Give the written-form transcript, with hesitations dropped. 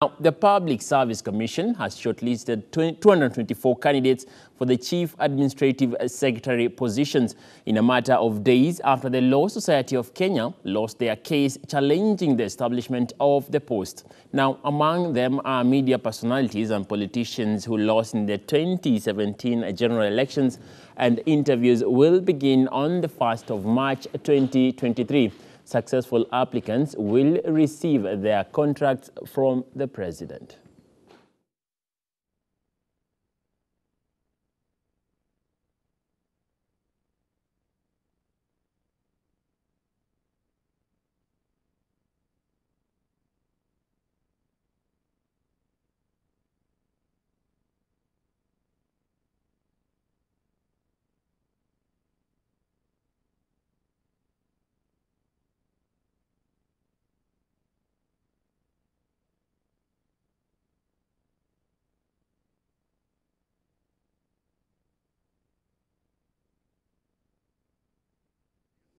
Now, the Public Service Commission has shortlisted 224 candidates for the Chief Administrative Secretary positions in a matter of days after the Law Society of Kenya lost their case challenging the establishment of the post. Now, among them are media personalities and politicians who lost in the 2017 general elections, and interviews will begin on the 1st of March 2023. Successful applicants will receive their contracts from the president.